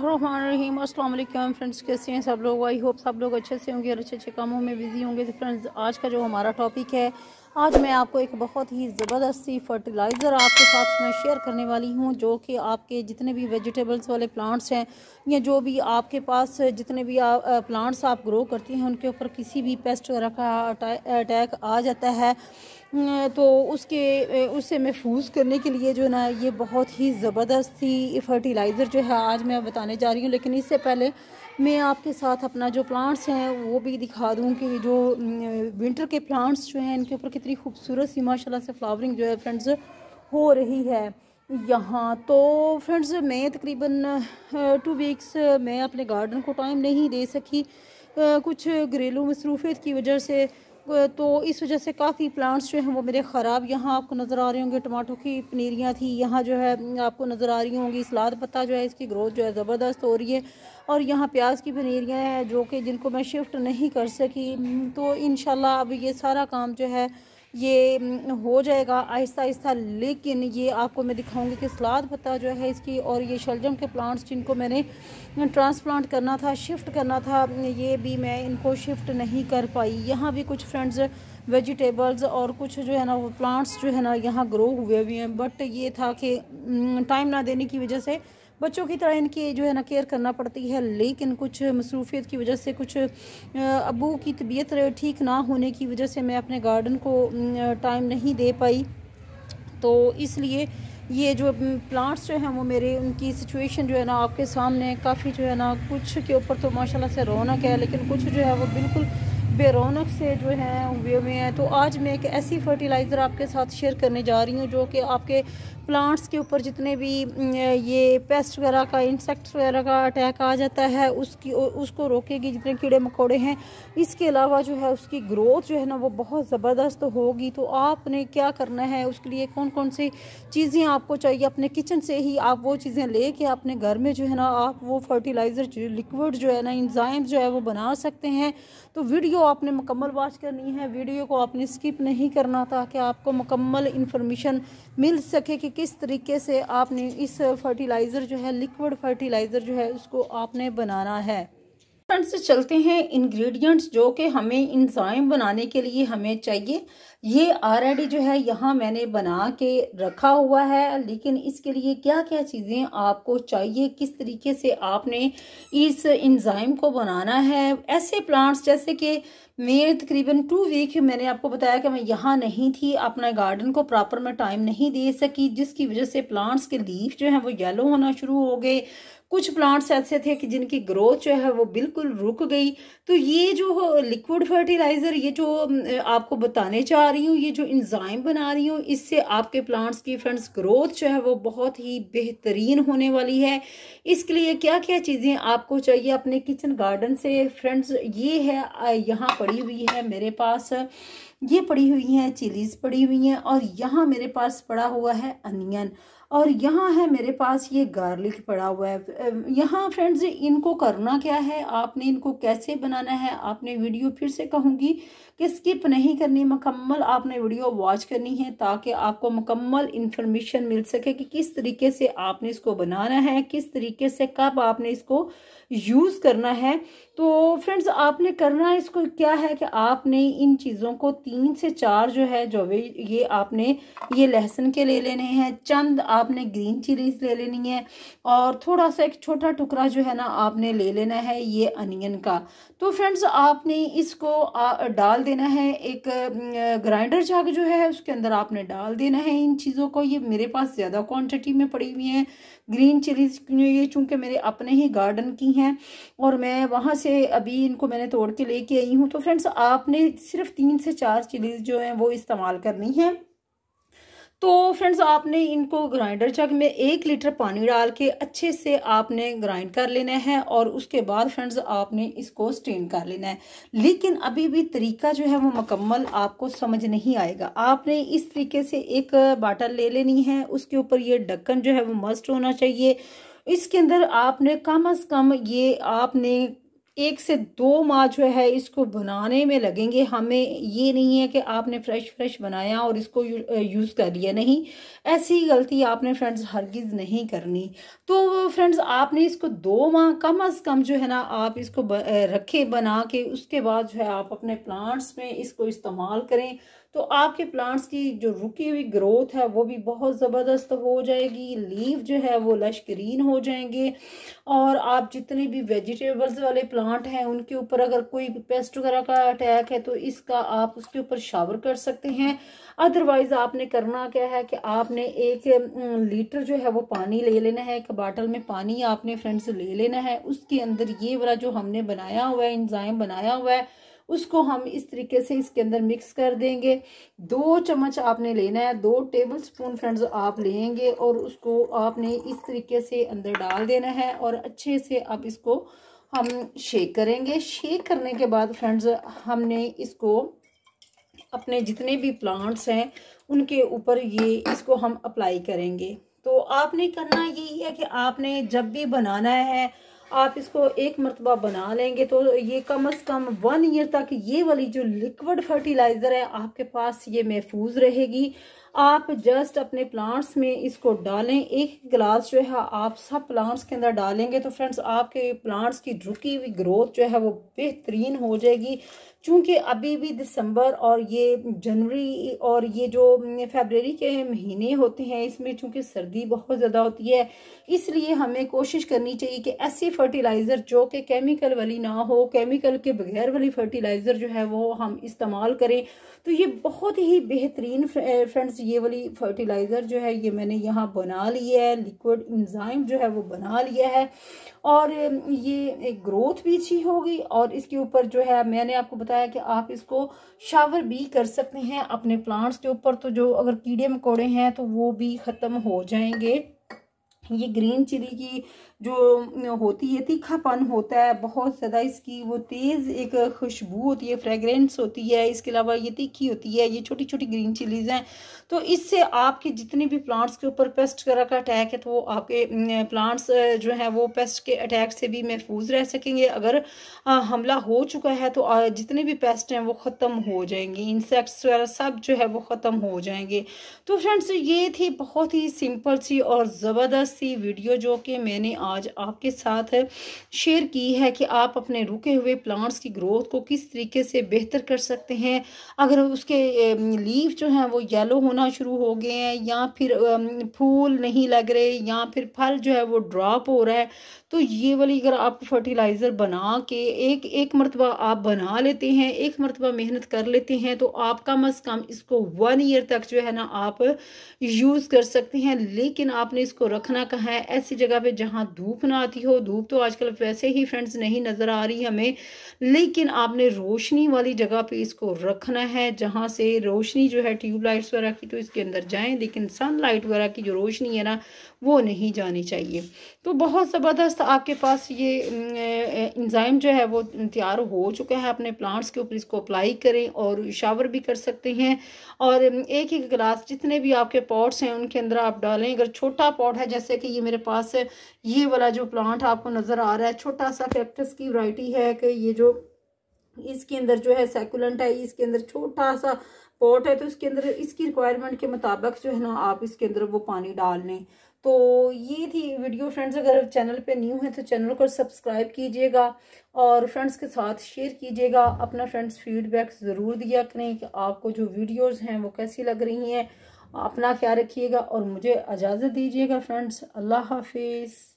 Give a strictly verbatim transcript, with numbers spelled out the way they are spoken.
रहीम अस्सलाम वालेकुम फ्रेंड्स, कैसे हैं सब लोग। आई होप सब लोग अच्छे से होंगे और अच्छे अच्छे कामों में बिजी होंगे। तो फ्रेंड्स, आज का जो हमारा टॉपिक है, आज मैं आपको एक बहुत ही ज़बरदस्त सी फर्टिलाइज़र आपके साथ मैं शेयर करने वाली हूं, जो कि आपके जितने भी वेजिटेबल्स वाले प्लांट्स हैं या जो भी आपके पास जितने भी आ, प्लांट्स आप ग्रो करती हैं उनके ऊपर किसी भी पेस्ट वगैरह का अटैक आ जाता है तो उसके उससे महफूज करने के लिए जो ना ये बहुत ही ज़बरदस्त सी फर्टिलाइज़र जो है आज मैं बताने जा रही हूँ। लेकिन इससे पहले मैं आपके साथ अपना जो प्लांट्स हैं वो भी दिखा दूँ कि जो विंटर के प्लांट्स जो हैं इनके ऊपर कितनी खूबसूरत सी माशाल्लाह से फ्लावरिंग जो है फ्रेंड्स हो रही है यहाँ। तो फ्रेंड्स, मैं तकरीबन टू वीक्स मैं अपने गार्डन को टाइम नहीं दे सकी, कुछ घरेलू मसरूफियत की वजह से, तो इस वजह से काफ़ी प्लांट्स जो हैं वो मेरे ख़राब यहाँ आपको नज़र आ रहे होंगे। टमाटो की पनीरियाँ थी यहाँ जो है आपको नज़र आ रही होंगी। सलाद पत्ता जो है इसकी ग्रोथ जो है ज़बरदस्त हो रही है और यहाँ प्याज की पनीरियाँ हैं जो कि जिनको मैं शिफ्ट नहीं कर सकी। तो इंशाल्लाह अब ये सारा काम जो है ये हो जाएगा आहिस्ता आहिस्ता। लेकिन ये आपको मैं दिखाऊंगी कि सलाद पत्ता जो है इसकी और ये शलजम के प्लांट्स जिनको मैंने ट्रांसप्लांट करना था, शिफ्ट करना था, ये भी मैं इनको शिफ्ट नहीं कर पाई। यहाँ भी कुछ फ्रेंड्स वेजिटेबल्स और कुछ जो है ना वो प्लांट्स जो है ना यहाँ ग्रो हुए हुए हैं, बट ये था कि टाइम ना देने की वजह से बच्चों की तरह इनकी जो है ना केयर करना पड़ती है। लेकिन कुछ मसरूफियत की वजह से, कुछ अबू की तबीयत ठीक ना होने की वजह से मैं अपने गार्डन को टाइम नहीं दे पाई, तो इसलिए ये जो प्लांट्स जो हैं वो मेरे उनकी सिचुएशन जो है ना आपके सामने काफ़ी जो है ना कुछ के ऊपर तो माशाल्लाह से रौनक है, लेकिन कुछ जो है वो बिल्कुल बेरौनक से जो हैं हुए हुए हैं। तो आज मैं एक ऐसी फर्टिलाइज़र आपके साथ शेयर करने जा रही हूँ जो कि आपके प्लांट्स के ऊपर जितने भी ये पेस्ट वगैरह का, इंसेक्ट्स वगैरह का अटैक आ जाता है उसकी उसको रोकेगी। जितने कीड़े मकोड़े हैं, इसके अलावा जो है उसकी ग्रोथ जो है ना वो बहुत ज़बरदस्त होगी। तो आपने क्या करना है, उसके लिए कौन कौन सी चीज़ें आपको चाहिए, अपने किचन से ही आप वो चीज़ें लेके अपने घर में जो है ना आप वो फर्टिलाइज़र लिक्विड जो है ना एंजाइम जो है वो बना सकते हैं। तो वीडियो आपने मुकम्मल वॉच करनी है, वीडियो को आपने स्किप नहीं करना, ताकि आपको मुकम्मल इंफॉर्मेशन मिल सके कि किस तरीके से आपने इस फर्टिलाइज़र जो है लिक्विड फर्टिलाइज़र जो है उसको आपने बनाना है। फ्रेंड्स, चलते हैं इंग्रेडिएंट्स जो कि हमें इंजाइम बनाने के लिए हमें चाहिए। ये ऑलरेडी जो है यहाँ मैंने बना के रखा हुआ है, लेकिन इसके लिए क्या क्या चीज़ें आपको चाहिए, किस तरीके से आपने इस इंजाइम को बनाना है। ऐसे प्लांट्स जैसे कि मैं तकरीबन टू वीक मैंने आपको बताया कि मैं यहाँ नहीं थी, अपना गार्डन को प्रॉपर में टाइम नहीं दे सकी, जिसकी वजह से प्लांट्स के लीफ जो हैं वो येलो होना शुरू हो गए। कुछ प्लांट्स ऐसे थे कि जिनकी ग्रोथ जो है वो बिल्कुल रुक गई। तो ये जो लिक्विड फर्टिलाइज़र ये जो आपको बताने चाह रही हूँ, ये जो एंजाइम बना रही हूँ, इससे आपके प्लांट्स की फ्रेंड्स ग्रोथ जो है वो बहुत ही बेहतरीन होने वाली है। इसके लिए क्या क्या चीज़ें आपको चाहिए अपने किचन गार्डन से, फ्रेंड्स ये है, यहाँ पड़ी हुई है मेरे पास, ये पड़ी हुई है चिलीज़ पड़ी हुई हैं, और यहाँ मेरे पास पड़ा हुआ है अनियन, और यहाँ है मेरे पास ये गार्लिक पड़ा हुआ है। यहाँ फ्रेंड्स, इनको करना क्या है, आपने इनको कैसे बनाना है, आपने वीडियो फिर से कहूँगी कि स्किप नहीं करनी, मुकम्मल आपने वीडियो वॉच करनी है ताकि आपको मुकम्मल इंफॉर्मेशन मिल सके कि किस तरीके से आपने इसको बनाना है, किस तरीके से कब आपने इसको यूज़ करना है। तो फ्रेंड्स, आपने करना इसको क्या है कि आपने इन चीज़ों को तीन से चार जो है जो भी ये आपने ये लहसुन के ले लेने हैं, चंद आपने ग्रीन चिलीज ले लेनी है, और थोड़ा सा एक छोटा टुकड़ा जो है ना आपने ले लेना है ये अनियन का। तो फ्रेंड्स, आपने इसको आ, डाल देना है एक ग्राइंडर जार जो है उसके अंदर आपने डाल देना है इन चीज़ों को। ये मेरे पास ज़्यादा क्वांटिटी में पड़ी हुई है ग्रीन चिलीज, ये चूँकि मेरे अपने ही गार्डन की हैं और मैं वहाँ से अभी इनको मैंने तोड़ के लेके आई हूँ। तो फ्रेंड्स, आपने सिर्फ तीन से चार चिलीज जो हैं वो इस्तेमाल करनी है। तो फ्रेंड्स, आपने इनको ग्राइंडर जग में एक लीटर पानी डाल के अच्छे से आपने ग्राइंड कर लेना है, और उसके बाद फ्रेंड्स आपने इसको स्ट्रेन कर लेना है। लेकिन अभी भी तरीका जो है वो मुकम्मल आपको समझ नहीं आएगा। आपने इस तरीके से एक बाटल ले लेनी है, उसके ऊपर ये ढक्कन जो है वो मस्ट होना चाहिए। इसके अंदर आपने कम अज़ कम ये आपने एक से दो माह जो है इसको बनाने में लगेंगे। हमें ये नहीं है कि आपने फ्रेश फ्रेश बनाया और इसको यू, यूज़ कर लिया, नहीं, ऐसी गलती आपने फ्रेंड्स हरगिज़ नहीं करनी। तो फ्रेंड्स आपने इसको दो माह कम अज़ कम जो है ना आप इसको ब, रखे बना के, उसके बाद जो है आप अपने प्लांट्स में इसको इस्तेमाल करें तो आपके प्लांट्स की जो रुकी हुई ग्रोथ है वो भी बहुत ज़बरदस्त हो जाएगी। लीव जो है वो लश ग्रीन हो जाएंगे और आप जितने भी वेजिटेबल्स वाले प्लांट हैं उनके ऊपर अगर कोई पेस्ट वगैरह का अटैक है तो इसका आप उसके ऊपर शावर कर सकते हैं। अदरवाइज़ आपने करना क्या है कि आपने एक लीटर जो है वो पानी ले लेना है, एक बाटल में पानी आपने फ्रेंड्स ले लेना है, उसके अंदर ये वाला जो हमने बनाया हुआ है एंजाइम बनाया हुआ है उसको हम इस तरीके से इसके अंदर मिक्स कर देंगे। दो चम्मच आपने लेना है, दो टेबल स्पून फ्रेंड्स आप लेंगे और उसको आपने इस तरीके से अंदर डाल देना है और अच्छे से आप इसको हम शेक करेंगे। शेक करने के बाद फ्रेंड्स हमने इसको अपने जितने भी प्लांट्स हैं उनके ऊपर ये इसको हम अप्लाई करेंगे। तो आपने करना यही है कि आपने जब भी बनाना है आप इसको एक मरतबा बना लेंगे तो ये कम अज़ कम वन ईयर तक ये वाली जो लिक्विड फर्टिलाइज़र है आपके पास ये महफूज रहेगी। आप जस्ट अपने प्लांट्स में इसको डालें, एक गिलास जो है आप सब प्लांट्स के अंदर डालेंगे तो फ्रेंड्स आपके प्लांट्स की रुकी हुई ग्रोथ जो है वो बेहतरीन हो जाएगी। चूँकि अभी भी दिसंबर और ये जनवरी और ये जो फरवरी के महीने होते हैं इसमें चूँकि सर्दी बहुत ज़्यादा होती है, इसलिए हमें कोशिश करनी चाहिए कि ऐसी फर्टिलाइज़र जो कि केमिकल वाली ना हो, केमिकल के बगैर वाली फर्टिलाइज़र जो है वो हम इस्तेमाल करें। तो ये बहुत ही बेहतरीन फ्रेंड्स ये वाली फर्टिलाइज़र जो है ये मैंने यहाँ बना लिया है, लिक्विड एंजाइम जो है वो बना लिया है और ये ग्रोथ भी अच्छी होगी। और इसके ऊपर जो है मैंने आपको बताया कि आप इसको शावर भी कर सकते हैं अपने प्लांट्स के ऊपर, तो जो अगर कीड़े मकोड़े हैं तो वो भी ख़त्म हो जाएंगे। ये ग्रीन चिली की जो होती है तीखापन होता है बहुत ज़्यादा, इसकी वो तेज़ एक खुशबू होती है, फ्रेगरेंस होती है, इसके अलावा ये तीखी होती है, ये छोटी छोटी ग्रीन चिलीज़ हैं। तो इससे आपके जितने भी प्लांट्स के ऊपर पेस्ट वगैरह का अटैक है तो वो आपके प्लांट्स जो है वो पेस्ट के अटैक से भी महफूज रह सकेंगे। अगर हमला हो चुका है तो जितने भी पेस्ट हैं वो ख़त्म हो जाएंगे, इंसेक्ट्स वगैरह सब जो है वो ख़त्म हो जाएंगे। तो फ्रेंड्स ये थी बहुत ही सिंपल सी और ज़बरदस्त सी वीडियो जो कि मैंने आज आपके साथ शेयर की है कि आप अपने रुके हुए प्लांट्स की ग्रोथ को किस तरीके से बेहतर कर सकते हैं। अगर उसके लीव जो हैं वो येलो होना शुरू हो गए हैं या फिर फूल नहीं लग रहे या फिर फल जो है वो ड्रॉप हो रहा है तो ये वाली अगर आप फर्टिलाइज़र बना के एक एक मरतबा आप बना लेते हैं, एक मरतबा मेहनत कर लेते हैं तो आप कम अज़ कम इसको वन ईयर तक जो है ना आप यूज़ कर सकते हैं। लेकिन आपने इसको रखना कहाँ है, ऐसी जगह पे जहाँ धूप ना आती हो। धूप तो आजकल वैसे ही फ्रेंड्स नहीं नज़र आ रही हमें, लेकिन आपने रोशनी वाली जगह पे इसको रखना है जहाँ से रोशनी जो है ट्यूबलाइट्स वगैरह की तो इसके अंदर जाएं, लेकिन सनलाइट वगैरह की जो रोशनी है ना वो नहीं जानी चाहिए। तो बहुत ज़बरदस्त आपके पास ये एंजाइम जो है वो तैयार हो चुका है। अपने प्लांट्स के ऊपर इसको अप्लाई करें और शावर भी कर सकते हैं और एक एक गिलास जितने भी आपके पॉट्स हैं उनके अंदर आप डालें। अगर छोटा पॉट है जैसे कि ये मेरे पास ये वाला जो प्लांट आपको नज़र आ रहा है छोटा सा कैक्टस की वैरायटी है कि ये जो इसके अंदर जो है सैकुलेंट है, इसके अंदर छोटा सा पॉट है तो इसके अंदर इसकी रिक्वायरमेंट के मुताबिक जो है ना आप इसके अंदर वो पानी डाल लें। तो ये थी वीडियो फ्रेंड्स। अगर चैनल पे न्यू है तो चैनल को सब्सक्राइब कीजिएगा और फ्रेंड्स के साथ शेयर कीजिएगा। अपना फ्रेंड्स फीडबैक ज़रूर दिया करें कि आपको जो वीडियोस हैं वो कैसी लग रही हैं। अपना ख्याल रखिएगा और मुझे इजाज़त दीजिएगा फ्रेंड्स। अल्लाह हाफिज़।